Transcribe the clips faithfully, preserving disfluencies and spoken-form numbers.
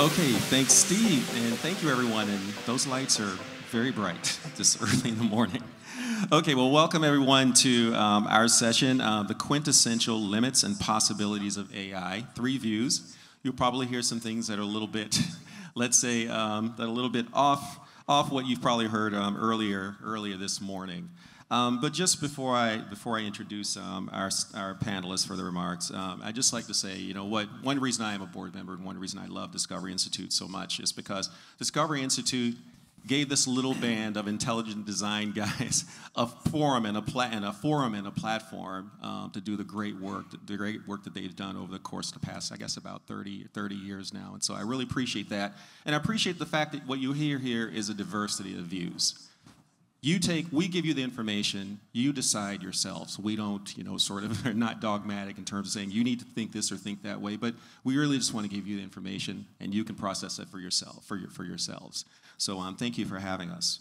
Okay, thanks, Steve, and thank you, everyone. And those lights are very bright this early in the morning. Okay, well, welcome, everyone, to um, our session, uh, The Quintessential Limits and Possibilities of A I, three views. You'll probably hear some things that are a little bit, let's say, um, that are a little bit off, off what you've probably heard um, earlier, earlier this morning. Um, but just before I, before I introduce um, our, our panelists for the remarks, um, I'd just like to say, you know, what, one reason I am a board member and one reason I love Discovery Institute so much is because Discovery Institute gave this little band of intelligent design guys a forum and a, pla and a forum and a platform um, to do the great work, the great work that they've done over the course of the past, I guess, about thirty years now. And so I really appreciate that. And I appreciate the fact that what you hear here is a diversity of views. You take, we give you the information, you decide yourselves. We don't, you know, sort of, are not dogmatic in terms of saying you need to think this or think that way, but we really just want to give you the information and you can process that for yourself, for, your, for yourselves. So um, thank you for having us.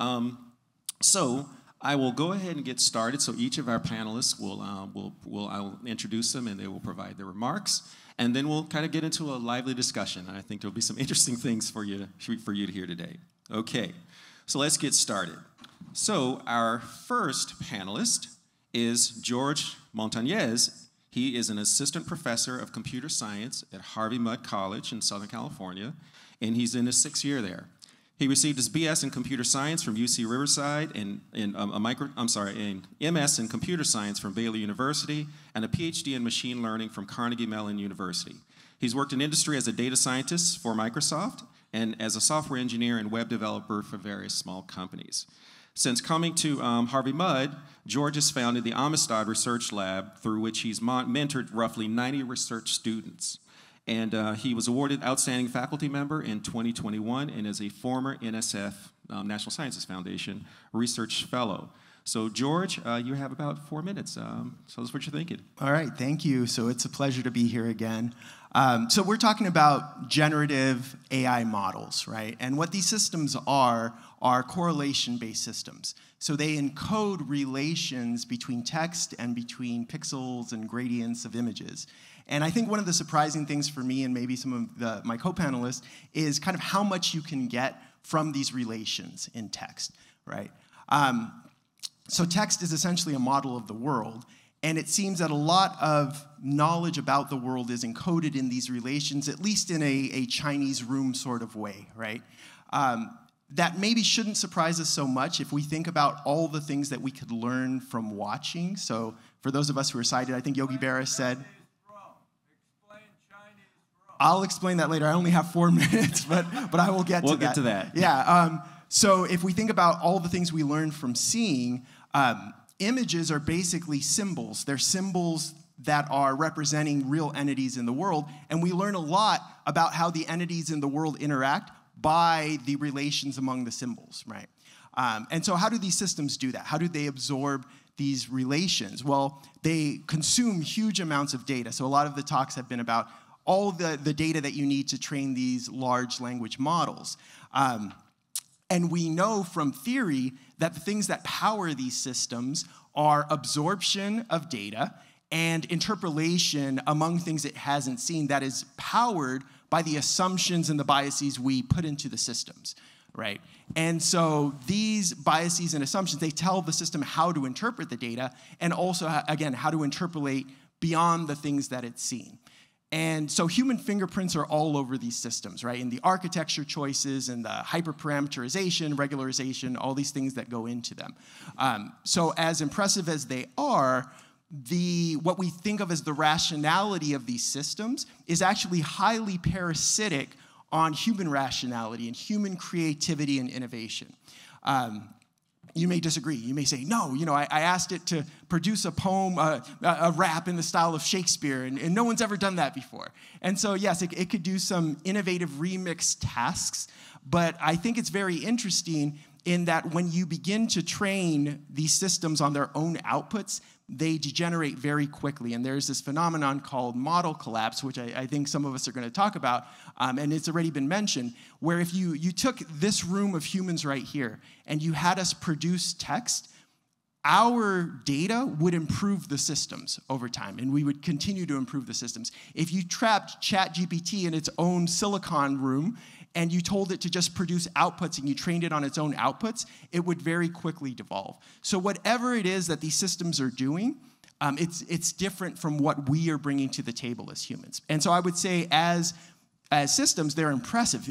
Um, so I will go ahead and get started. So each of our panelists will, um, will, will, I'll introduce them and they will provide their remarks. And then we'll kind of get into a lively discussion. And I think there'll be some interesting things for you to, for you to hear today. Okay, so let's get started. So our first panelist is George Montañez. He is an assistant professor of computer science at Harvey Mudd College in Southern California, and he's in his sixth year there. He received his B S in computer science from U C Riverside, and, and um, a micro, I'm sorry, an M S in computer science from Baylor University, and a P H D in machine learning from Carnegie Mellon University. He's worked in industry as a data scientist for Microsoft, and as a software engineer and web developer for various small companies. Since coming to um, Harvey Mudd, George has founded the Amistad Research Lab, through which he's mentored roughly ninety research students. And uh, he was awarded Outstanding Faculty Member in twenty twenty-one and is a former N S F, um, National Sciences Foundation, Research Fellow. So George, uh, you have about four minutes. Um, so that's what you're thinking. All right, thank you. So it's a pleasure to be here again. Um, so we're talking about generative A I models, right? And what these systems are, are correlation-based systems. So they encode relations between text and between pixels and gradients of images. And I think one of the surprising things for me and maybe some of the, my co-panelists is kind of how much you can get from these relations in text, right? Um, so text is essentially a model of the world. And it seems that a lot of knowledge about the world is encoded in these relations, at least in a, a Chinese room sort of way, right? Um, that maybe shouldn't surprise us so much if we think about all the things that we could learn from watching. So for those of us who are sighted, I think Yogi Berra said, explain Chinese room. I'll explain that later. I only have four minutes, but, but I will get we'll to get that. We'll get to that. Yeah. Um, so if we think about all the things we learn from seeing, um, images are basically symbols. They're symbols that are representing real entities in the world. And we learn a lot about how the entities in the world interact by the relations among the symbols, right? Um, and so how do these systems do that? How do they absorb these relations? Well, they consume huge amounts of data. So a lot of the talks have been about all the, the data that you need to train these large language models. Um, And we know from theory that the things that power these systems are absorption of data and interpolation among things it hasn't seen that is powered by the assumptions and the biases we put into the systems, right? And so these biases and assumptions, they tell the system how to interpret the data and also, again, how to interpolate beyond the things that it's seen. And so human fingerprints are all over these systems, right? In the architecture choices and the hyperparameterization, regularization, all these things that go into them. Um, so as impressive as they are, the, what we think of as the rationality of these systems is actually highly parasitic on human rationality and human creativity and innovation. Um, You may disagree. You may say, no, you know, I, I asked it to produce a poem, uh, a rap in the style of Shakespeare, and, and no one's ever done that before. And so, yes, it, it could do some innovative remix tasks, but I think it's very interesting in that when you begin to train these systems on their own outputs, they degenerate very quickly. And there's this phenomenon called model collapse, which I, I think some of us are going to talk about, um, and it's already been mentioned, where if you, you took this room of humans right here and you had us produce text, our data would improve the systems over time, and we would continue to improve the systems. If you trapped ChatGPT in its own silicon room and you told it to just produce outputs and you trained it on its own outputs, it would very quickly devolve. So whatever it is that these systems are doing, um, it's, it's different from what we are bringing to the table as humans. And so I would say as, as systems, they're impressive,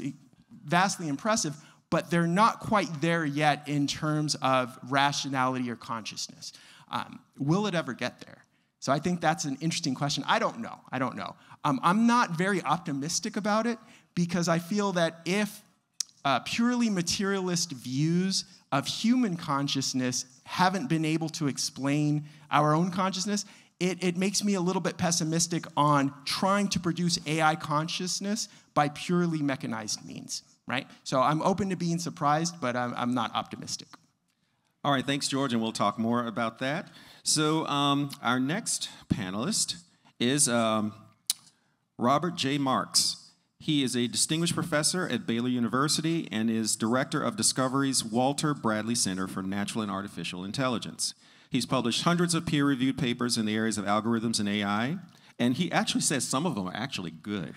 vastly impressive, but they're not quite there yet in terms of rationality or consciousness. Um, will it ever get there? So I think that's an interesting question. I don't know. I don't know. Um, I'm not very optimistic about it because I feel that if uh, purely materialist views of human consciousness haven't been able to explain our own consciousness, It, it makes me a little bit pessimistic on trying to produce A I consciousness by purely mechanized means, right? So I'm open to being surprised, but I'm, I'm not optimistic. All right, thanks, George, and we'll talk more about that. So um, our next panelist is um, Robert J. Marks. He is a distinguished professor at Baylor University and is director of Discovery's Walter Bradley Center for Natural and Artificial Intelligence. He's published hundreds of peer-reviewed papers in the areas of algorithms and A I, and he actually says some of them are actually good.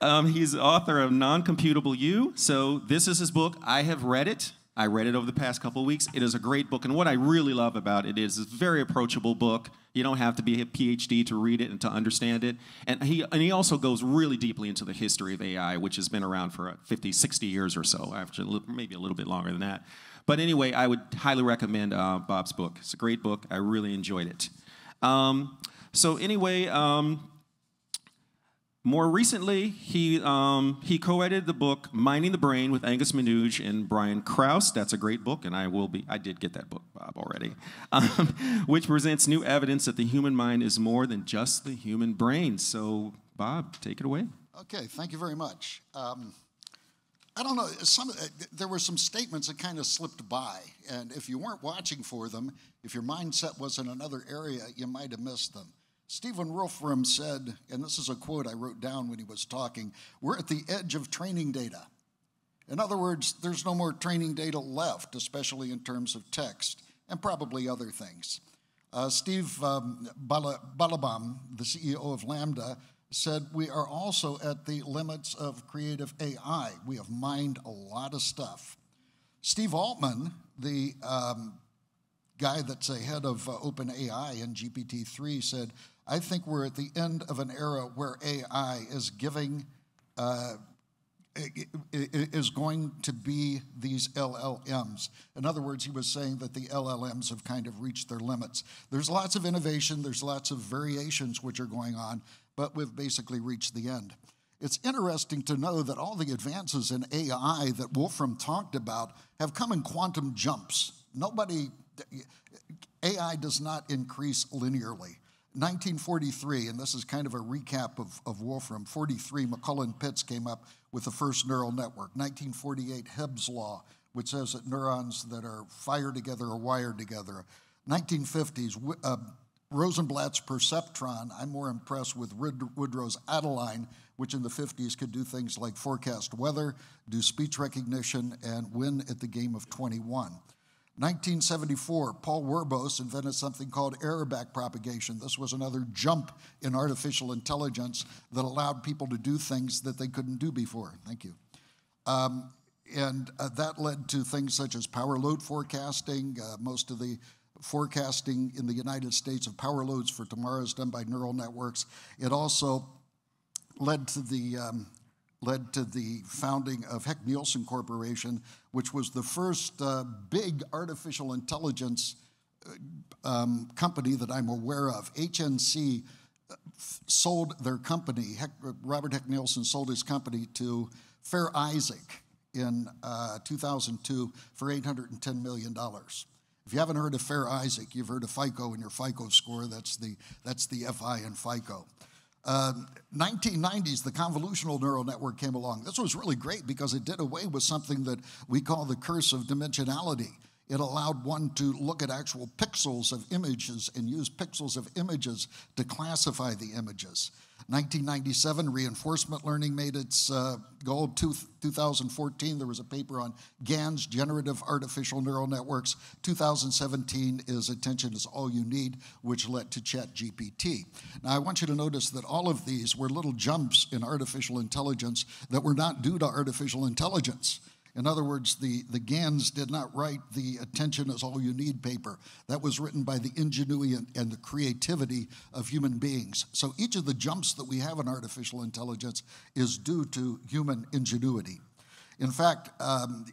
um, he's author of Non-Computable You, so this is his book. I have read it. I read it over the past couple of weeks. It is a great book, and what I really love about it is it's a very approachable book. You don't have to be a PhD to read it and to understand it. And he, and he also goes really deeply into the history of A I, which has been around for fifty, sixty years or so, actually, maybe a little bit longer than that. But anyway, I would highly recommend uh, Bob's book. It's a great book. I really enjoyed it. Um, so anyway, um, more recently, he, um, he co-edited the book Mining the Brain with Angus Menuge and Brian Krauss. That's a great book, and I will be, I did get that book, Bob, already, um, which presents new evidence that the human mind is more than just the human brain. So, Bob, take it away. Okay, thank you very much. Um I don't know, some, there were some statements that kind of slipped by, and if you weren't watching for them, if your mindset was in another area, you might have missed them. Stephen Wolfram said, and this is a quote I wrote down when he was talking, we're at the edge of training data. In other words, there's no more training data left, especially in terms of text, and probably other things. Uh, Steve um, Balabam, the C E O of Lambda, said we are also at the limits of creative A I. We have mined a lot of stuff. Steve Altman, the um, guy that's the head of uh, OpenAI and G P T three, said, I think we're at the end of an era where A I is giving, uh, is going to be these L L Ms. In other words, he was saying that the L L Ms have kind of reached their limits. There's lots of innovation, there's lots of variations which are going on, but we've basically reached the end. It's interesting to know that all the advances in A I that Wolfram talked about have come in quantum jumps. Nobody, A I does not increase linearly. nineteen forty-three, and this is kind of a recap of, of Wolfram, forty-three, McCulloch Pitts came up with the first neural network. nineteen forty-eight, Hubbe's law, which says that neurons that are fired together are wired together. nineteen fifties, uh, Rosenblatt's perceptron. I'm more impressed with Woodrow's Adeline, which in the fifties could do things like forecast weather, do speech recognition, and win at the game of twenty-one. nineteen seventy-four, Paul Werbos invented something called error back propagation. This was another jump in artificial intelligence that allowed people to do things that they couldn't do before. Thank you. Um, and uh, that led to things such as power load forecasting, uh, most of the forecasting in the United States of power loads for tomorrow is done by neural networks. It also led to the um, led to the founding of Heck-Nielsen Corporation, which was the first uh, big artificial intelligence um, company that I'm aware of. H N C sold their company. Heck, Robert Heck-Nielsen sold his company to Fair Isaac in uh, two thousand two for eight hundred ten million dollars. If you haven't heard of Fair Isaac, you've heard of FICO and your FICO score. That's the, that's the F I in FICO. Uh, nineteen nineties, the convolutional neural network came along. This was really great because it did away with something that we call the curse of dimensionality. It allowed one to look at actual pixels of images and use pixels of images to classify the images. nineteen ninety-seven, reinforcement learning made its uh, goal. two thousand fourteen, there was a paper on GANs, generative artificial neural networks. two thousand seventeen is Attention is All You Need, which led to ChatGPT. Now, I want you to notice that all of these were little jumps in artificial intelligence that were not due to artificial intelligence. In other words, the, the GANs did not write the Attention is All You Need paper. That was written by the ingenuity and, and the creativity of human beings. So each of the jumps that we have in artificial intelligence is due to human ingenuity. In fact, um,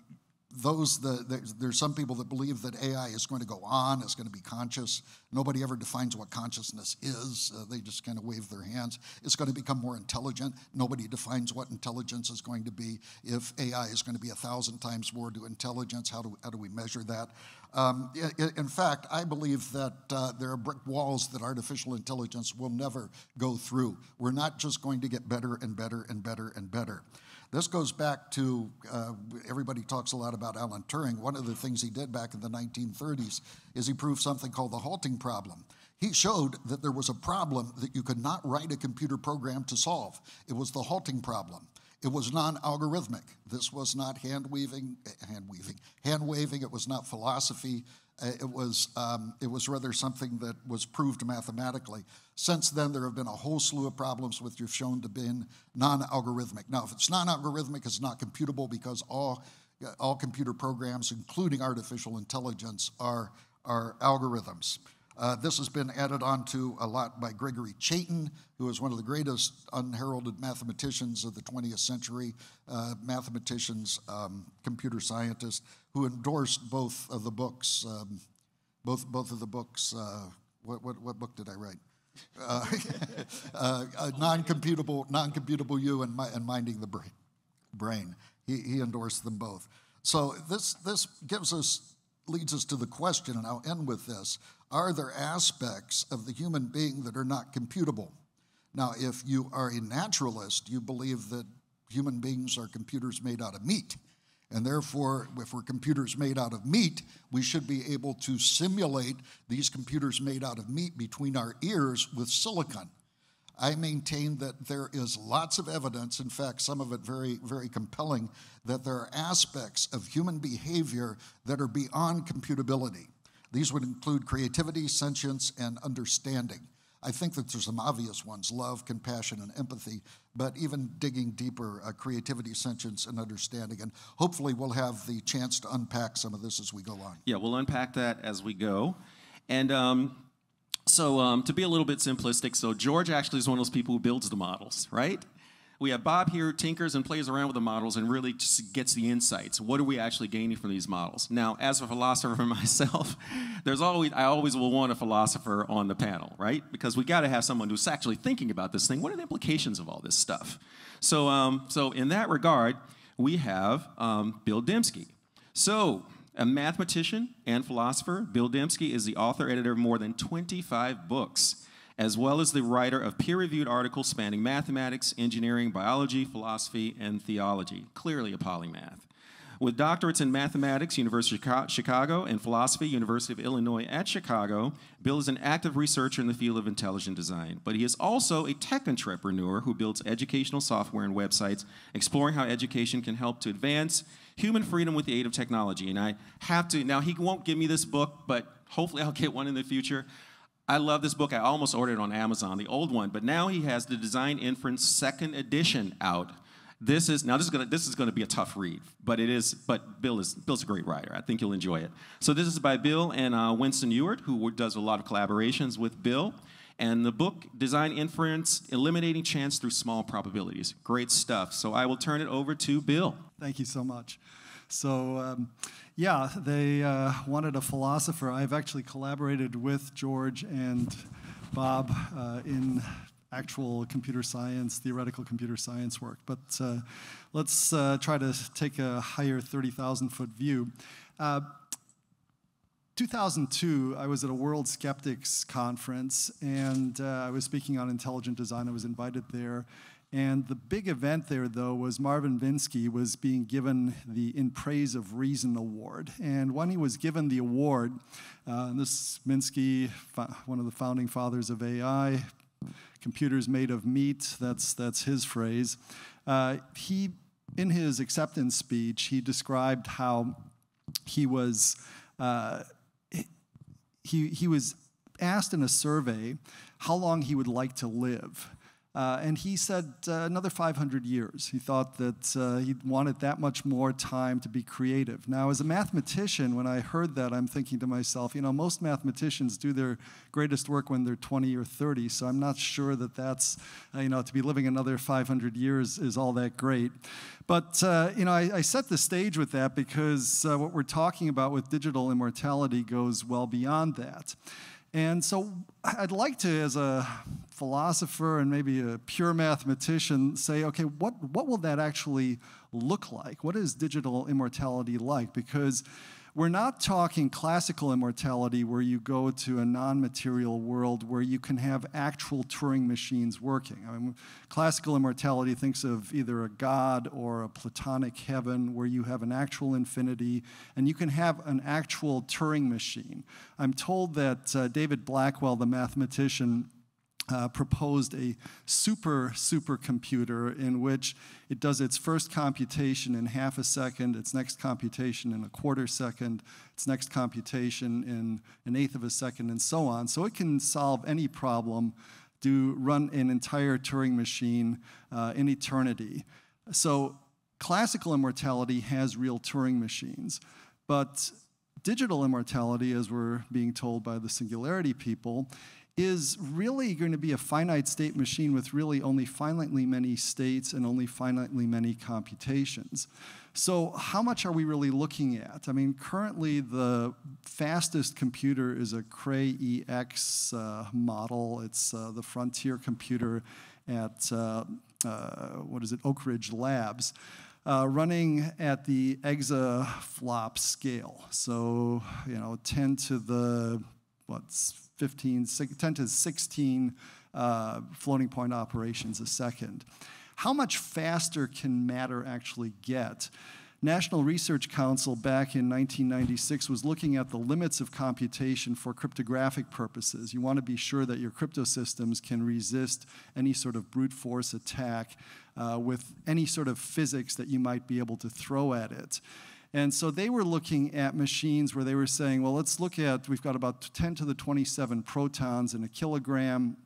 those the, the, there's some people that believe that A I is going to go on, it's going to be conscious. Nobody ever defines what consciousness is. Uh, they just kind of wave their hands. It's going to become more intelligent. Nobody defines what intelligence is going to be. If A I is going to be a thousand times more to intelligence, how do, how do we measure that? Um, in fact, I believe that uh, there are brick walls that artificial intelligence will never go through. We're not just going to get better and better and better and better. This goes back to, uh, everybody talks a lot about Alan Turing. One of the things he did back in the nineteen thirties is he proved something called the halting problem. He showed that there was a problem that you could not write a computer program to solve. It was the halting problem. It was non-algorithmic. This was not hand-weaving, hand-weaving, hand-waving. It was not philosophy. It was, um, it was rather something that was proved mathematically. Since then, there have been a whole slew of problems which you've shown to be non-algorithmic. Now, if it's non-algorithmic, it's not computable because all, all computer programs, including artificial intelligence, are, are algorithms. Uh, this has been added on to a lot by Gregory Chaitin, who is one of the greatest unheralded mathematicians of the twentieth century, uh, mathematicians, um, computer scientists, who endorsed both of the books, um, both, both of the books, uh, what, what, what book did I write? Uh, uh, uh, Non-Computable, Non-Computable You and, Mi and Minding the Brain. Brain. He, he endorsed them both. So this, this gives us, leads us to the question, and I'll end with this. Are there aspects of the human being that are not computable? Now, if you are a naturalist, you believe that human beings are computers made out of meat. And therefore, if we're computers made out of meat, we should be able to simulate these computers made out of meat between our ears with silicon. I maintain that there is lots of evidence, in fact, some of it very, very compelling, that there are aspects of human behavior that are beyond computability. These would include creativity, sentience, and understanding. I think that there's some obvious ones, love, compassion, and empathy, but even digging deeper, uh, creativity, sentience, and understanding. And hopefully we'll have the chance to unpack some of this as we go on. Yeah, we'll unpack that as we go. And um, so um, to be a little bit simplistic, so George actually is one of those people who builds the models, right? We have Bob here who tinkers and plays around with the models and really just gets the insights. What are we actually gaining from these models? Now, as a philosopher myself, there's always, I always will want a philosopher on the panel, right? Because we got to have someone who's actually thinking about this thing. What are the implications of all this stuff? So, um, so in that regard, we have um, Bill Dembski. So, a mathematician and philosopher, Bill Dembski is the author, editor of more than twenty-five books, as well as the writer of peer-reviewed articles spanning mathematics, engineering, biology, philosophy, and theology. Clearly a polymath. With doctorates in mathematics, University of Chicago, and philosophy, University of Illinois at Chicago, Bill is an active researcher in the field of intelligent design. But he is also a tech entrepreneur who builds educational software and websites, exploring how education can help to advance human freedom with the aid of technology. And I have to, now he won't give me this book, but hopefully I'll get one in the future. I love this book. I almost ordered it on Amazon, the old one, but now he has the Design Inference second edition out. This is now this is gonna this is gonna be a tough read, but it is. But Bill is Bill's a great writer. I think you'll enjoy it. So this is by Bill and uh, Winston Ewart, who does a lot of collaborations with Bill, and the book Design Inference: Eliminating Chance Through Small Probabilities. Great stuff. So I will turn it over to Bill. Thank you so much. So. Um, Yeah, they uh, wanted a philosopher. I've actually collaborated with George and Bob uh, in actual computer science, theoretical computer science work. But uh, let's uh, try to take a higher thirty thousand foot view. Uh, two thousand two, I was at a World Skeptics conference, and uh, I was speaking on intelligent design. I was invited there. And the big event there, though, was Marvin Minsky was being given the In Praise of Reason Award. And when he was given the award, uh, this Minsky, one of the founding fathers of A I, computers made of meat, that's, that's his phrase, uh, he, in his acceptance speech, he described how he was, uh, he, he was asked in a survey how long he would like to live. Uh, and he said uh, another five hundred years. He thought that uh, he wanted that much more time to be creative. Now, as a mathematician, when I heard that, I'm thinking to myself, you know, most mathematicians do their greatest work when they're twenty or thirty, so I'm not sure that that's, uh, you know, to be living another five hundred years is all that great. But, uh, you know, I, I set the stage with that because uh, what we're talking about with digital immortality goes well beyond that. And so I'd like to, as a philosopher and maybe a pure mathematician, say, okay, what, what will that actually look like? What is digital immortality like? Because we're not talking classical immortality where you go to a non-material world where you can have actual Turing machines working. I mean, classical immortality thinks of either a god or a Platonic heaven where you have an actual infinity and you can have an actual Turing machine. I'm told that uh, David Blackwell, the mathematician, Uh, proposed a super supercomputer in which it does its first computation in half a second, its next computation in a quarter second, its next computation in an eighth of a second, and so on. So it can solve any problem, do run an entire Turing machine uh, in eternity. So classical immortality has real Turing machines, but digital immortality, as we're being told by the singularity people, is really going to be a finite state machine with really only finitely many states and only finitely many computations. So how much are we really looking at? I mean, currently the fastest computer is a Cray E X uh, model. It's uh, the frontier computer at, uh, uh, what is it, Oak Ridge Labs, uh, running at the exaflop scale. So, you know, ten to the, what's, fifteen, ten to sixteen uh, floating point operations a second. How much faster can matter actually get? National Research Council back in nineteen ninety-six was looking at the limits of computation for cryptographic purposes. You want to be sure that your crypto systems can resist any sort of brute force attack uh, with any sort of physics that you might be able to throw at it. And so they were looking at machines where they were saying, well, let's look at, we've got about ten to the twenty-seven protons in a kilogram,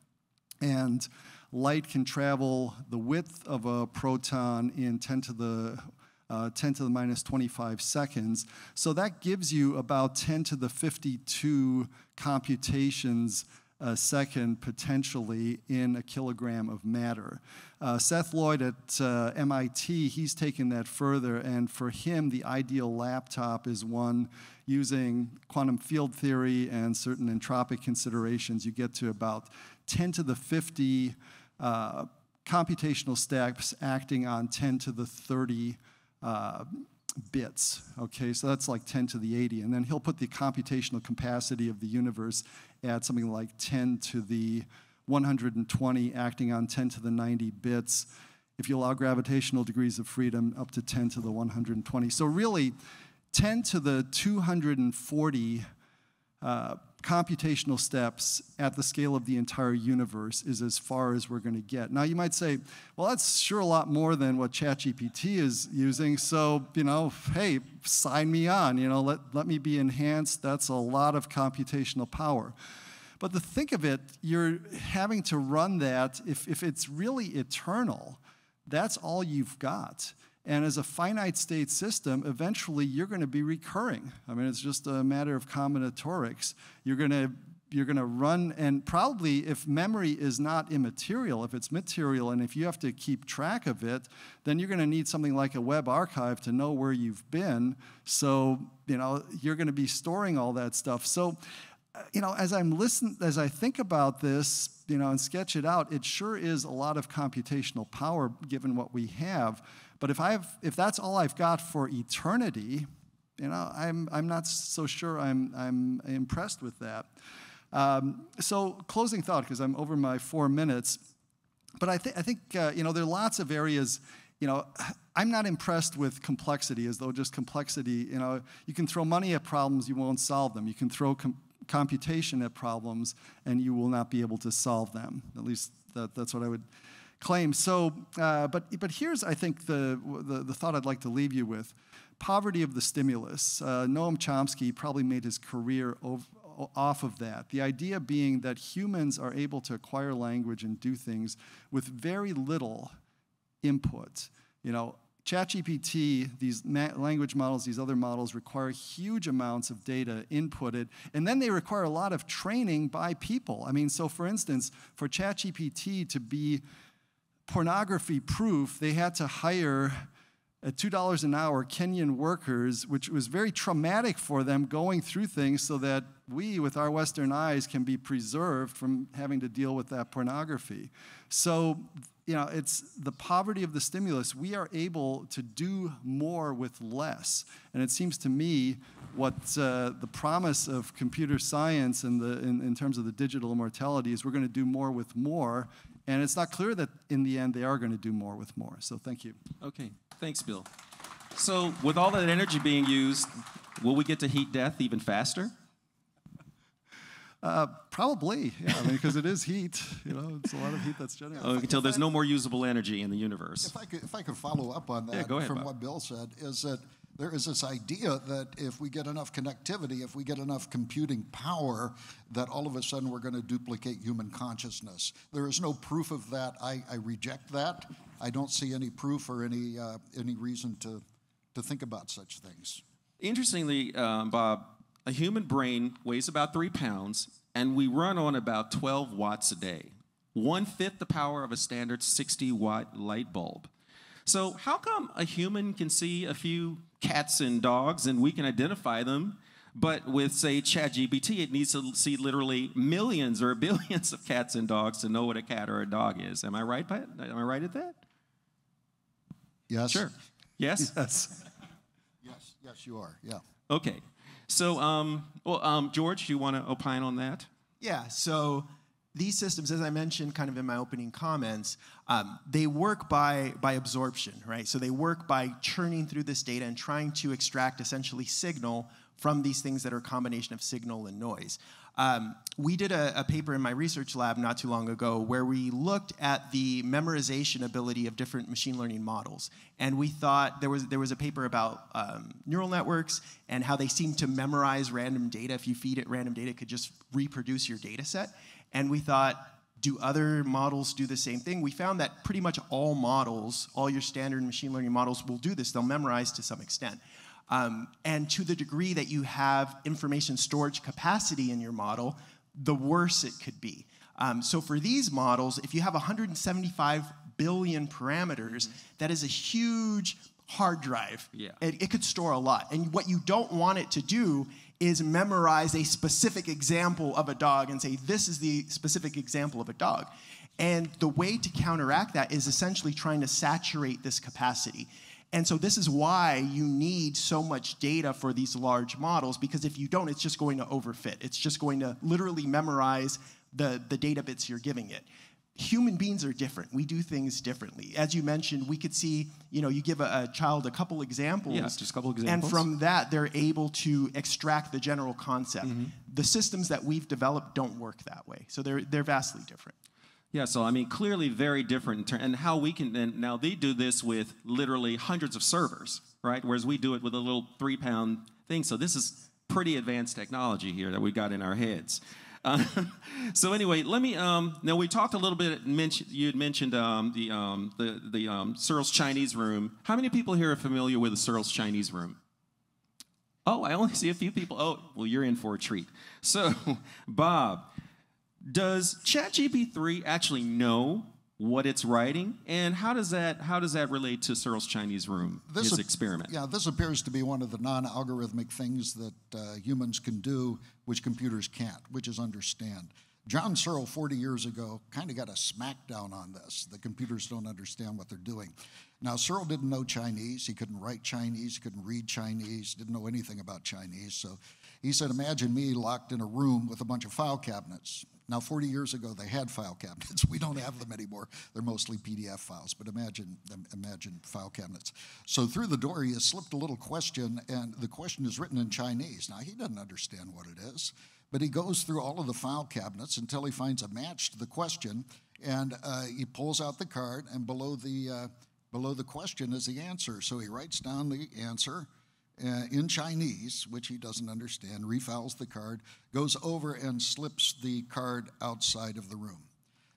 and light can travel the width of a proton in ten to the minus twenty-five seconds. So that gives you about ten to the fifty-two computations a second, potentially, in a kilogram of matter. Uh, Seth Lloyd at uh, M I T, he's taken that further, and for him, the ideal laptop is one using quantum field theory and certain entropic considerations. You get to about ten to the fifty uh, computational steps acting on ten to the thirty uh, bits, okay? So that's like ten to the eighty, and then he'll put the computational capacity of the universe at something like ten to the one hundred twenty, acting on ten to the ninety bits. If you allow gravitational degrees of freedom, up to ten to the one hundred twenty. So really, ten to the two hundred forty uh, computational steps at the scale of the entire universe is as far as we're going to get. Now, you might say, well, that's sure a lot more than what ChatGPT is using, so, you know, hey, sign me on, you know, let, let me be enhanced. That's a lot of computational power. But to think of it, you're having to run that, if, if it's really eternal, that's all you've got. And as a finite state system, eventually you're going to be recurring. I mean, it's just a matter of combinatorics. You're going to, you're going to run, and probably if memory is not immaterial, if it's material, and if you have to keep track of it, then you're going to need something like a web archive to know where you've been. So, you know, you're going to be storing all that stuff. So, you know, as I'm listening, as I think about this, you know, and sketch it out, it sure is a lot of computational power given what we have. But if I've, if that's all I've got for eternity, you know, I'm, I'm not so sure I'm, I'm impressed with that. Um, so closing thought, because I'm over my four minutes, But I, th I think, uh, you know, there are lots of areas, you know, I'm not impressed with complexity as though just complexity, you know, you can throw money at problems, you won't solve them. You can throw com computation at problems and you will not be able to solve them. At least that, that's what I would claim. So, uh, but, but here's, I think, the, the, the thought I'd like to leave you with. Poverty of the stimulus. Uh, Noam Chomsky probably made his career over, off of that. The idea being that humans are able to acquire language and do things with very little input. You know, ChatGPT, these language models, these other models require huge amounts of data inputted, and then they require a lot of training by people. I mean, so for instance, for ChatGPT to be pornography proof, they had to hire at two dollars an hour Kenyan workers, which was very traumatic for them going through things so that we, with our Western eyes, can be preserved from having to deal with that pornography. So, you know, it's the poverty of the stimulus. We are able to do more with less. And it seems to me what uh, the promise of computer science and the, in, in terms of the digital immortality is we're going to do more with more. And it's not clear that in the end they are going to do more with more. So thank you. Okay. Thanks, Bill. So with all that energy being used, will we get to heat death even faster? Uh, probably, yeah, I mean, because it is heat. You know, it's a lot of heat that's generated. Yeah, oh, until there's I, no more usable energy in the universe. If I could, if I could follow up on that yeah, go ahead, from Bob. What Bill said, is that there is this idea that if we get enough connectivity, if we get enough computing power, that all of a sudden we're going to duplicate human consciousness. There is no proof of that. I, I reject that. I don't see any proof or any uh, any reason to to think about such things. Interestingly, um, Bob, a human brain weighs about three pounds, and we run on about twelve watts a day, one fifth the power of a standard sixty watt light bulb. So how come a human can see a few cats and dogs and we can identify them, but with, say, ChatGPT, it needs to see literally millions or billions of cats and dogs to know what a cat or a dog is? Am I right, Pat? Am I right at that? Yes. Sure. Yes? Yes. Yes, yes, you are, yeah. Okay. So, um, well, um, George, you want to opine on that? Yeah, so these systems, as I mentioned kind of in my opening comments, um, they work by, by absorption, right? So they work by churning through this data and trying to extract essentially signal from these things that are a combination of signal and noise. Um, we did a, a paper in my research lab not too long ago where we looked at the memorization ability of different machine learning models. And we thought, there was, there was a paper about um, neural networks and how they seem to memorize random data. If you feed it random data, it could just reproduce your data set. And we thought, do other models do the same thing? We found that pretty much all models, all your standard machine learning models will do this. They'll memorize to some extent. Um, and to the degree that you have information storage capacity in your model, the worse it could be. Um, so for these models, if you have one hundred seventy-five billion parameters, mm-hmm. that is a huge hard drive. Yeah. It, it could store a lot. And what you don't want it to do is memorize a specific example of a dog and say, this is the specific example of a dog. And the way to counteract that is essentially trying to saturate this capacity. And so this is why you need so much data for these large models, because if you don't, it's just going to overfit. It's just going to literally memorize the, the data bits you're giving it. Human beings are different. We do things differently. As you mentioned, we could see, you know, you give a, a child a couple examples, yeah, just a couple examples, and from that, they're able to extract the general concept. Mm-hmm. The systems that we've developed don't work that way, so they're, they're vastly different. Yeah, so I mean, clearly very different in terms, and how we can, and now they do this with literally hundreds of servers, right? Whereas we do it with a little three pound thing. So this is pretty advanced technology here that we got in our heads. Uh, so anyway, let me, um, now we talked a little bit, mentioned, you had mentioned um, the, um, the, the um, Searle's Chinese Room. How many people here are familiar with the Searle's Chinese Room? Oh, I only see a few people. Oh, well, you're in for a treat. So, Bob. Does ChatGPT three actually know what it's writing, and how does that how does that relate to Searle's Chinese Room, this his experiment? Yeah, this appears to be one of the non-algorithmic things that uh, humans can do, which computers can't, which is understand. John Searle, forty years ago, kind of got a smackdown on this. The computers don't understand what they're doing. Now, Searle didn't know Chinese. He couldn't write Chinese. He couldn't read Chinese. Didn't know anything about Chinese. So he said, imagine me locked in a room with a bunch of file cabinets. Now, forty years ago, they had file cabinets. We don't have them anymore. They're mostly P D F files, but imagine, imagine file cabinets. So through the door, he has slipped a little question, and the question is written in Chinese. Now, he doesn't understand what it is, but he goes through all of the file cabinets until he finds a match to the question, and uh, he pulls out the card, and below the, uh, below the question is the answer. So he writes down the answer uh, in Chinese, which he doesn't understand, refiles the card, goes over and slips the card outside of the room.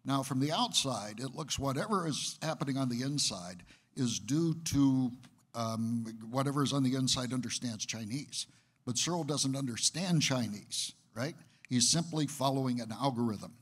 Now, from the outside, it looks whatever is happening on the inside is due to um, whatever is on the inside understands Chinese. But Searle doesn't understand Chinese, right? He's simply following an algorithm.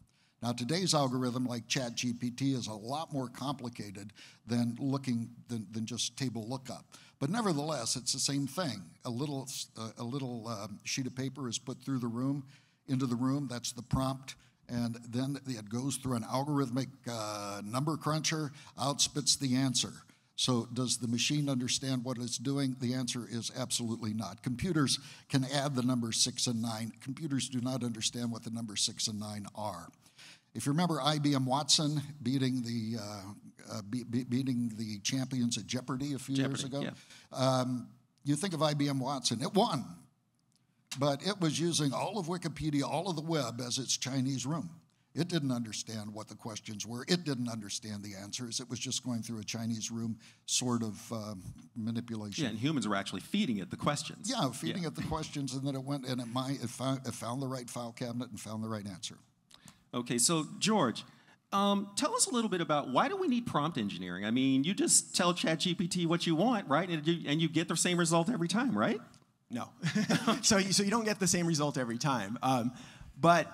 Now, today's algorithm, like ChatGPT, is a lot more complicated than looking than, than just table lookup. But nevertheless, it's the same thing. A little uh, a little um, sheet of paper is put through the room, into the room. That's the prompt, and then it goes through an algorithmic uh, number cruncher. Out spits the answer. So does the machine understand what it's doing? The answer is absolutely not. Computers can add the numbers six and nine. Computers do not understand what the numbers six and nine are. If you remember I B M Watson beating the uh, uh, be be beating the champions at Jeopardy a few Jeopardy, years ago, yeah. um, you think of I B M Watson. It won, but it was using all of Wikipedia, all of the web as its Chinese room. It didn't understand what the questions were. It didn't understand the answers. It was just going through a Chinese room sort of um, manipulation. Yeah, and humans were actually feeding it the questions. Yeah, feeding yeah. it the questions, and then it went and it, might, it, found, it found the right file cabinet and found the right answer. Okay, so George, um, tell us a little bit about why do we need prompt engineering? I mean, you just tell ChatGPT what you want, right? And you, and you get the same result every time, right? No. so, you, so you don't get the same result every time. Um, but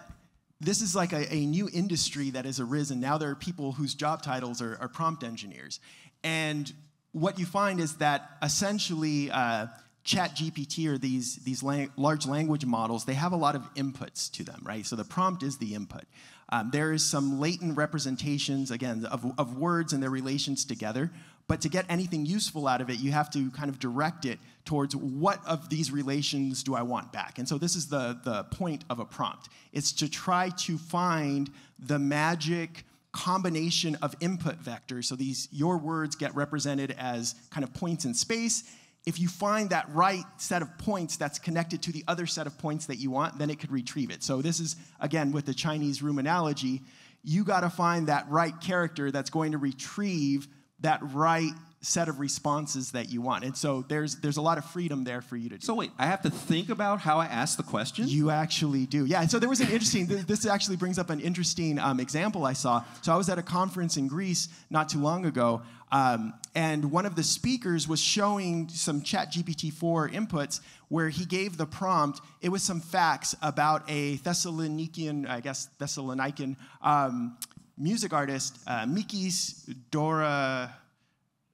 this is like a, a new industry that has arisen. Now there are people whose job titles are, are prompt engineers. And what you find is that essentially uh, ChatGPT or these, these lang large language models, they have a lot of inputs to them, right? So the prompt is the input. Um, there is some latent representations, again, of, of words and their relations together. But to get anything useful out of it, you have to kind of direct it towards what of these relations do I want back? And so this is the, the point of a prompt. It's to try to find the magic combination of input vectors. So these your words get represented as kind of points in space. If you find that right set of points that's connected to the other set of points that you want, then it could retrieve it. So this is, again, with the Chinese room analogy, you gotta find that right character that's going to retrieve that right set of responses that you want. And so there's there's a lot of freedom there for you to do. So wait, I have to think about how I ask the question? You actually do. Yeah, so there was an interesting, this actually brings up an interesting um, example I saw. So I was at a conference in Greece not too long ago, um, and one of the speakers was showing some ChatGPT four inputs where he gave the prompt, it was some facts about a Thessalonican, I guess Thessalonican, um, music artist, uh, Mikis Dora...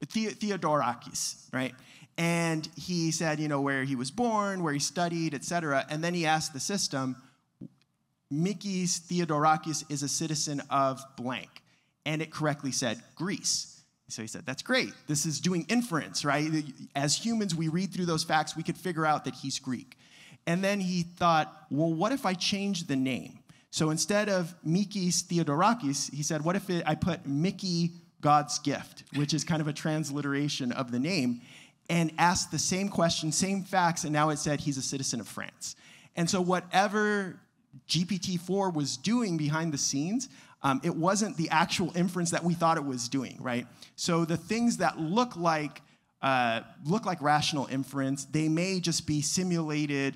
The Theodorakis, right? And he said, you know, where he was born, where he studied, et cetera. And then he asked the system, Mikis Theodorakis is a citizen of blank. And it correctly said Greece. So he said, that's great. This is doing inference, right? As humans, we read through those facts. We could figure out that he's Greek. And then he thought, well, what if I change the name? So instead of Mikis Theodorakis, he said, what if it, I put Mickey God's gift, which is kind of a transliteration of the name, and asked the same question, same facts, and now it said he's a citizen of France. And so whatever G P T four was doing behind the scenes, um, it wasn't the actual inference that we thought it was doing, right? So the things that look like, uh, look like rational inference, they may just be simulated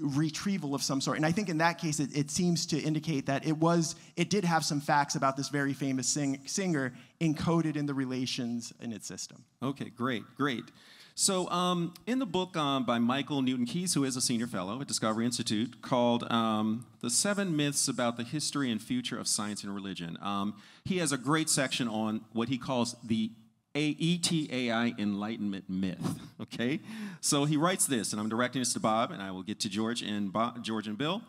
retrieval of some sort. And I think in that case, it, it seems to indicate that it was, it did have some facts about this very famous sing, singer encoded in the relations in its system. Okay, great, great. So um, in the book um, by Michael Newton-Keys, who is a senior fellow at Discovery Institute, called um, The Seven Myths About the History and Future of Science and Religion, um, he has a great section on what he calls the A E T A I Enlightenment Myth, okay? So he writes this, and I'm directing this to Bob, and I will get to George and, Bob, George and Bill.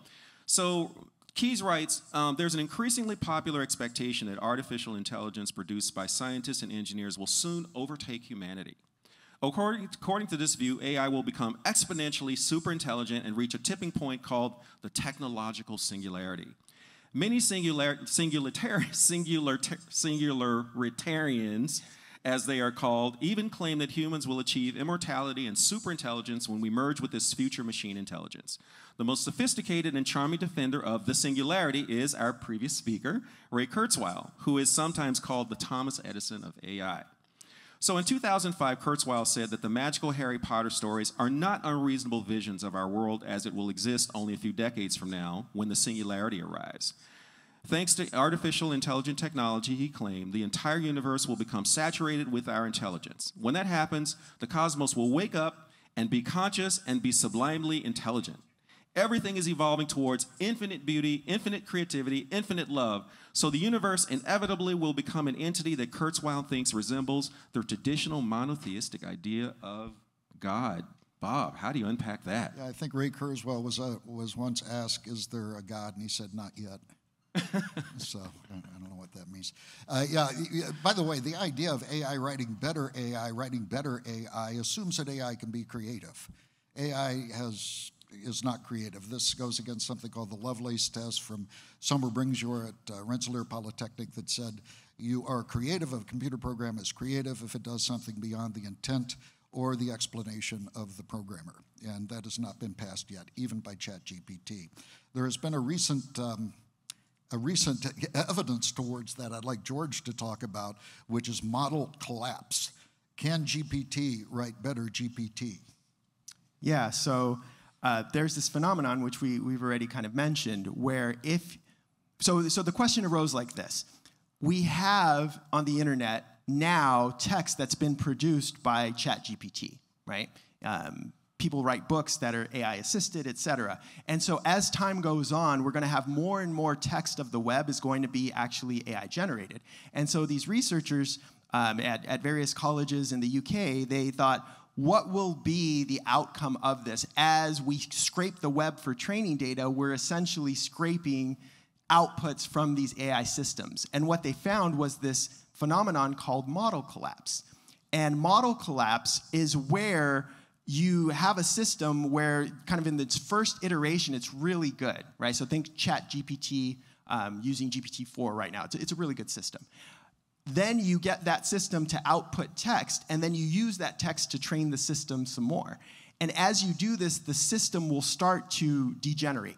So Keyes writes, um, there's an increasingly popular expectation that artificial intelligence produced by scientists and engineers will soon overtake humanity. According, according to this view, A I will become exponentially super intelligent and reach a tipping point called the technological singularity. Many singular, singulitar, singulitar, singularitarians, as they are called, even claim that humans will achieve immortality and superintelligence when we merge with this future machine intelligence. The most sophisticated and charming defender of the singularity is our previous speaker, Ray Kurzweil, who is sometimes called the Thomas Edison of A I. So in two thousand five, Kurzweil said that the magical Harry Potter stories are not unreasonable visions of our world as it will exist only a few decades from now when the singularity arrives. Thanks to artificial intelligent technology, he claimed, the entire universe will become saturated with our intelligence. When that happens, the cosmos will wake up and be conscious and be sublimely intelligent. Everything is evolving towards infinite beauty, infinite creativity, infinite love, so the universe inevitably will become an entity that Kurzweil thinks resembles the traditional monotheistic idea of God. Bob, how do you unpack that? Yeah, I think Ray Kurzweil was, uh, was once asked, is there a God? And he said, not yet. So I don't know what that means. Uh, yeah, by the way, the idea of A I writing better A I, writing better A I assumes that A I can be creative. A I has is not creative. This goes against something called the Lovelace test from Summer Bringsure at uh, Rensselaer Polytechnic that said you are creative, a computer program is creative if it does something beyond the intent or the explanation of the programmer. And that has not been passed yet, even by ChatGPT. There has been a recent um, A recent evidence towards that I'd like George to talk about, which is model collapse. Can G P T write better G P T? Yeah, so uh, there's this phenomenon which we, we've already kind of mentioned where if, so, so the question arose like this. We have on the internet now text that's been produced by ChatGPT, right? Um, People write books that are A I-assisted, et cetera. And so as time goes on, we're going to have more and more text of the web is going to be actually A I-generated. And so these researchers um, at, at various colleges in the U K, they thought, what will be the outcome of this? As we scrape the web for training data, we're essentially scraping outputs from these A I systems. And what they found was this phenomenon called model collapse. And model collapse is where you have a system where kind of in its first iteration, it's really good, right? So think ChatGPT um, using G P T four right now. It's a, it's a really good system. Then you get that system to output text, and then you use that text to train the system some more. And as you do this, the system will start to degenerate.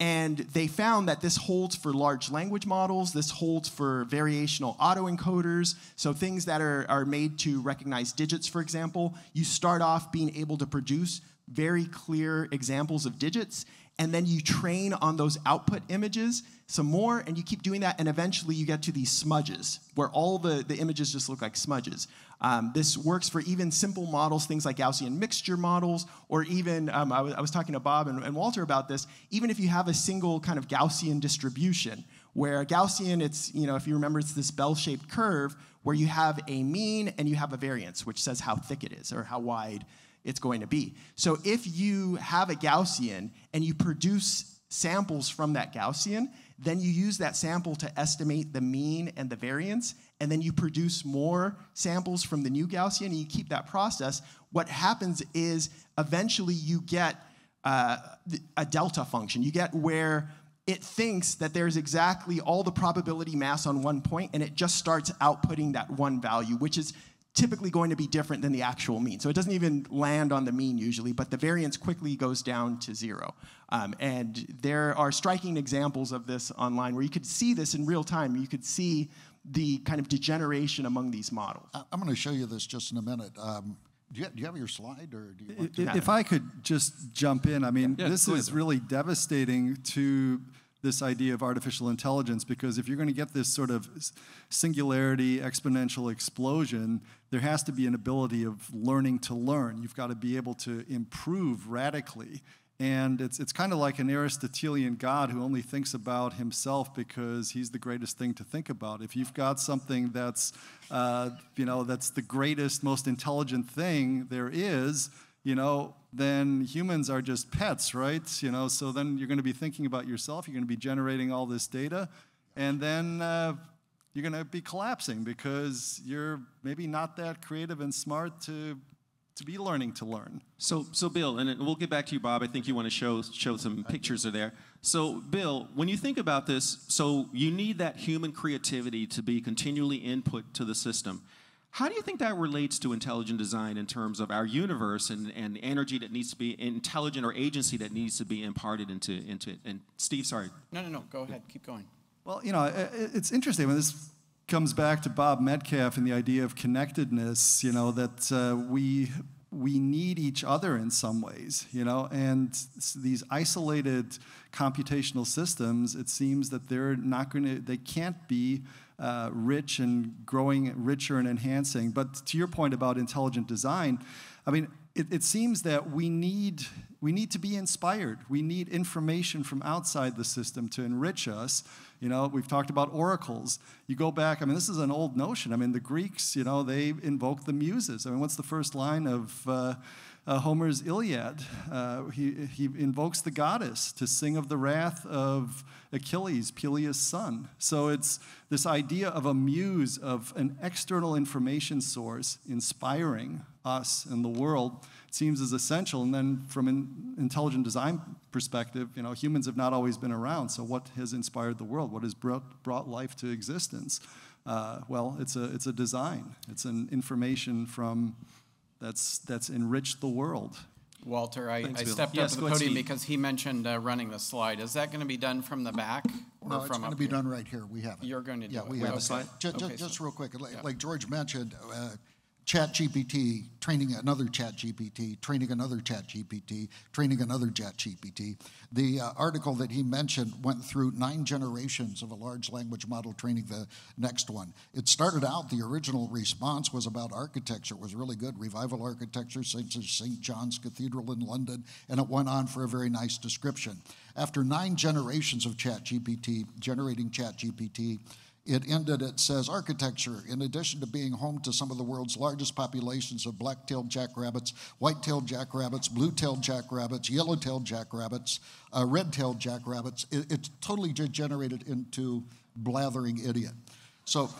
And they found that this holds for large language models, this holds for variational autoencoders, so things that are, are made to recognize digits, for example. You start off being able to produce very clear examples of digits, and then you train on those output images some more, and you keep doing that, and eventually you get to these smudges, where all the, the images just look like smudges. Um, this works for even simple models, things like Gaussian mixture models, or even, um, I, I was talking to Bob and, and Walter about this, even if you have a single kind of Gaussian distribution, where a Gaussian, it's, you know, if you remember, it's this bell-shaped curve where you have a mean and you have a variance, which says how thick it is or how wide it's going to be. So if you have a Gaussian and you produce samples from that Gaussian, then you use that sample to estimate the mean and the variance, and then you produce more samples from the new Gaussian, and you keep that process. What happens is eventually you get uh, a delta function. You get where it thinks that there's exactly all the probability mass on one point, and it just starts outputting that one value, which is typically going to be different than the actual mean. So it doesn't even land on the mean usually, but the variance quickly goes down to zero. Um, and there are striking examples of this online where you could see this in real time. You could see the kind of degeneration among these models. I'm going to show you this just in a minute. Um, do, you, do you have your slide? Or do you want to? If I could just jump in, I mean, yeah, this is really devastating to this idea of artificial intelligence, because if you're going to get this sort of singularity, exponential explosion, there has to be an ability of learning to learn. You've got to be able to improve radically. And it's, it's kind of like an Aristotelian God who only thinks about himself because he's the greatest thing to think about. If you've got something that's, uh, you know, that's the greatest, most intelligent thing there is, you know, then humans are just pets, right? You know, so then you're going to be thinking about yourself. You're going to be generating all this data, and then uh, you're going to be collapsing because you're maybe not that creative and smart to to be learning to learn. So, so Bill, and we'll get back to you, Bob. I think you want to show, show some pictures of there. So, Bill, when you think about this, so you need that human creativity to be continually input to the system. How do you think that relates to intelligent design in terms of our universe and, and energy that needs to be intelligent or agency that needs to be imparted into, into it? And Steve, sorry. No, no, no, go ahead, keep going. Well, you know, it's interesting when this comes back to Bob Metcalfe and the idea of connectedness, you know, that uh, we, we need each other in some ways, you know, and these isolated computational systems, it seems that they're not going to, they can't be Uh, rich and growing richer and enhancing. But to your point about intelligent design, I mean, it, it seems that we need, we need to be inspired. We need information from outside the system to enrich us. You know, we've talked about oracles. You go back, I mean, this is an old notion. I mean, the Greeks, you know, they invoked the muses. I mean, what's the first line of uh, uh, Homer's Iliad? Uh, he, he invokes the goddess to sing of the wrath of Achilles, Peleus' son. So it's this idea of a muse, of an external information source inspiring us and the world, seems as essential. And then from an intelligent design perspective, you know, humans have not always been around. So what has inspired the world? What has brought, brought life to existence? Uh, well, it's a, it's a design. It's an information from that's, that's enriched the world. Walter, I, Thanks, I stepped yes, up to the podium because he mentioned uh, running the slide. Is that going to be done from the back? Or no, it's going to be here? done right here. We have it. You're going to do yeah, it. We have okay. a slide? Just, okay, just, so. just real quick, like, yeah. like George mentioned, uh, ChatGPT, training another ChatGPT, training another ChatGPT, training another ChatGPT. The uh, article that he mentioned went through nine generations of a large language model training the next one. It started out, the original response was about architecture. It was really good, revival architecture, Saint John's Cathedral in London, and it went on for a very nice description. After nine generations of ChatGPT, generating ChatGPT, it ended, it says, architecture, in addition to being home to some of the world's largest populations of black-tailed jackrabbits, white-tailed jackrabbits, blue-tailed jackrabbits, yellow-tailed jackrabbits, uh, red-tailed jackrabbits, it, it's totally degenerated into blathering idiot. So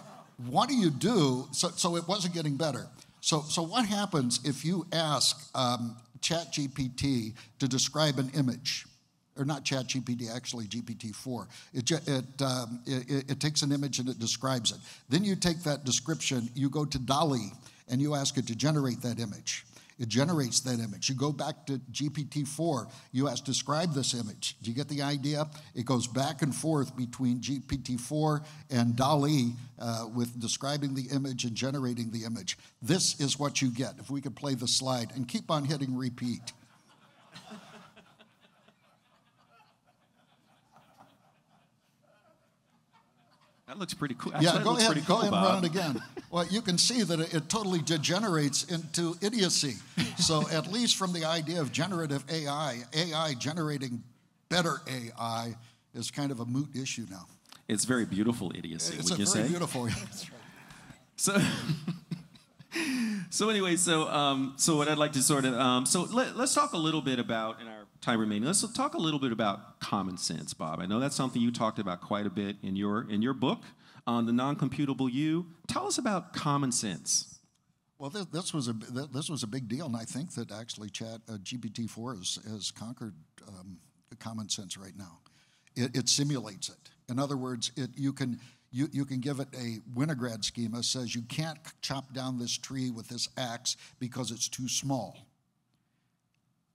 what do you do? So, so it wasn't getting better. So, so what happens if you ask um, ChatGPT to describe an image? Or not ChatGPT, actually G P T four. It, it, um, it, it takes an image and it describes it. Then you take that description, you go to DALL-E, and you ask it to generate that image. It generates that image. You go back to G P T four, you ask, describe this image. Do you get the idea? It goes back and forth between G P T four and DALL-E uh, with describing the image and generating the image. This is what you get. If we could play the slide and keep on hitting repeat. That looks pretty cool. Yeah, go ahead, go ahead and run it again. Well, you can see that it, it totally degenerates into idiocy. So at least from the idea of generative A I, A I generating better A I is kind of a moot issue now. It's very beautiful idiocy, it's would you say? It's very beautiful, yeah, that's right. So, so anyway, so, um, so what I'd like to sort of, um, so let, let's talk a little bit about, in our time remaining, let's talk a little bit about common sense, Bob. I know that's something you talked about quite a bit in your in your book on the non-computable you. Tell us about common sense. Well, this, this was a this was a big deal, and I think that actually Chat uh, G P T four has, has conquered um, common sense right now. It, it simulates it. In other words, it you can. You, you can give it a Winograd schema, says you can't chop down this tree with this axe because it's too small.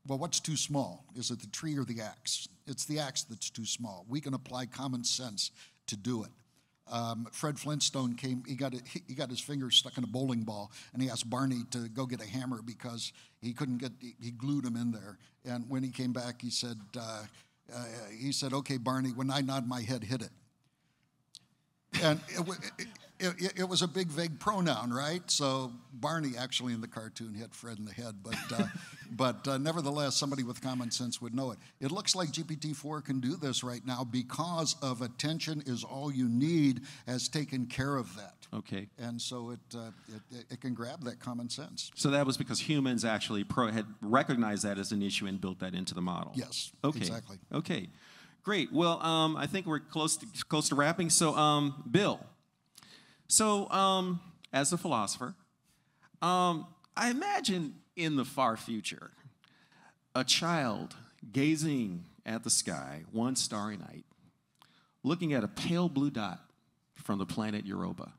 Well, what's too small? Is it the tree or the axe? It's the axe that's too small. We can apply common sense to do it. Um, Fred Flintstone came, he got, a, he got his finger stuck in a bowling ball, and he asked Barney to go get a hammer because he couldn't get, he, he glued him in there. And when he came back, he said, uh, uh, he said, okay, Barney, when I nod my head, hit it. And it, it, it, it was a big, vague pronoun, right? So Barney actually in the cartoon hit Fred in the head, but, uh, but uh, nevertheless, somebody with common sense would know it. It looks like G P T four can do this right now because of Attention is All You Need has taken care of that. Okay. And so it, uh, it, it can grab that common sense. So that was because humans actually pro had recognized that as an issue and built that into the model. Yes, okay. Exactly. Okay. Great. Well, um, I think we're close to, close to wrapping. So, um, Bill, so um, as a philosopher, um, I imagine in the far future. A child gazing at the sky one starry night, looking at a pale blue dot from the planet Europa.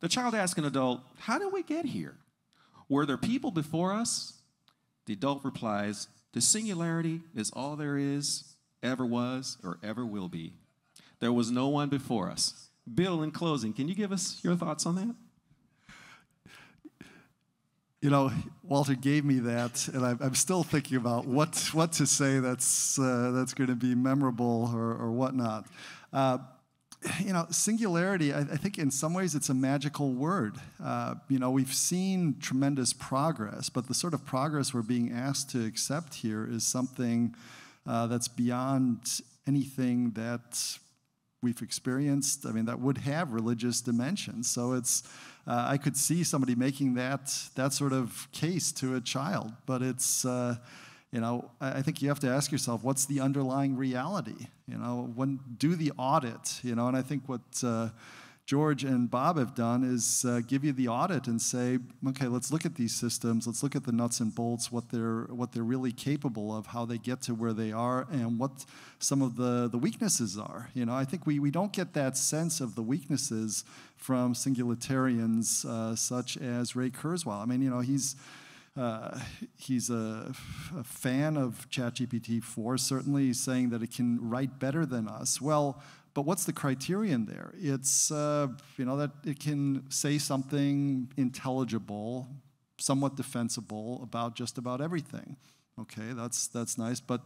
The child asked an adult, how did we get here? Were there people before us? The adult replies, the singularity is all there is, ever was, or ever will be. There was no one before us. Bill, in closing, can you give us your thoughts on that? You know, Walter gave me that, and I'm, I'm still thinking about what, what to say that's, uh, that's going to be memorable or, or whatnot. Uh, you know, singularity, I, I think in some ways it's a magical word. Uh, you know, we've seen tremendous progress, but the sort of progress we're being asked to accept here is something uh, that's beyond anything that we've experienced, I mean, that would have religious dimensions. So it's, uh, I could see somebody making that, that sort of case to a child, but it's, uh, you know, I, I think you have to ask yourself, what's the underlying reality? You know, when, do the audit, you know, and I think what uh, George and Bob have done is uh, give you the audit and say, okay, let's look at these systems, let's look at the nuts and bolts, what they're, what they're really capable of, how they get to where they are, and what some of the, the weaknesses are. You know, I think we, we don't get that sense of the weaknesses from singularitarians uh, such as Ray Kurzweil. I mean, you know, he's, Uh, he's a, a fan of ChatGPT four, certainly. He's saying that it can write better than us. Well, but what's the criterion there? It's, uh, you know, that it can say something intelligible, somewhat defensible about just about everything. Okay, that's, that's nice. But,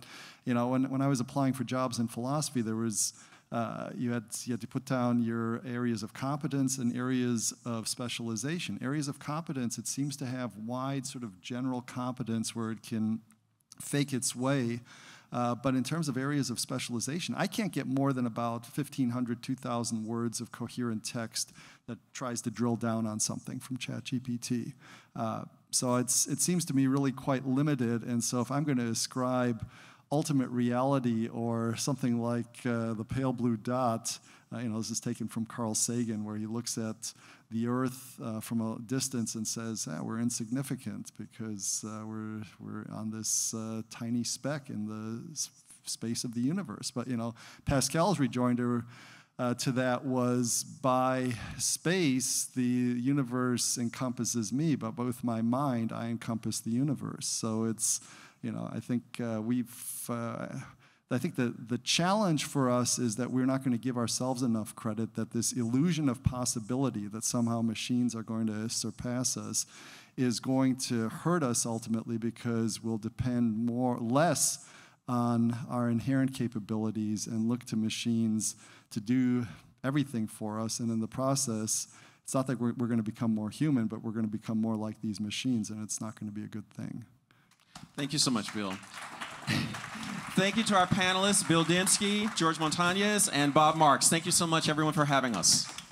you know, when, when I was applying for jobs in philosophy, there was, Uh, you had, you had to put down your areas of competence and areas of specialization. Areas of competence, it seems to have wide sort of general competence where it can fake its way. Uh, but in terms of areas of specialization, I can't get more than about fifteen hundred, two thousand words of coherent text that tries to drill down on something from ChatGPT. Uh, so it's, it seems to me really quite limited. And so if I'm going to ascribe ultimate reality or something like uh, the pale blue dot, uh, you know, this is taken from Carl Sagan, where he looks at the Earth uh, from a distance and says, ah, we're insignificant because uh, we're, we're on this uh, tiny speck in the sp space of the universe. But, you know, Pascal's rejoinder uh, to that was, by space, the universe encompasses me, but with my mind, I encompass the universe. So it's, you know, I think uh, we've, uh, I think the, the challenge for us is that we're not going to give ourselves enough credit that this illusion of possibility that somehow machines are going to surpass us is going to hurt us ultimately, because we'll depend more, less on our inherent capabilities and look to machines to do everything for us. And in the process, it's not that we're, we're going to become more human, but we're going to become more like these machines, and it's not going to be a good thing. Thank you so much, Bill. Thank you to our panelists, Bill Dembski, George Montañez, and Bob Marks. Thank you so much, everyone, for having us.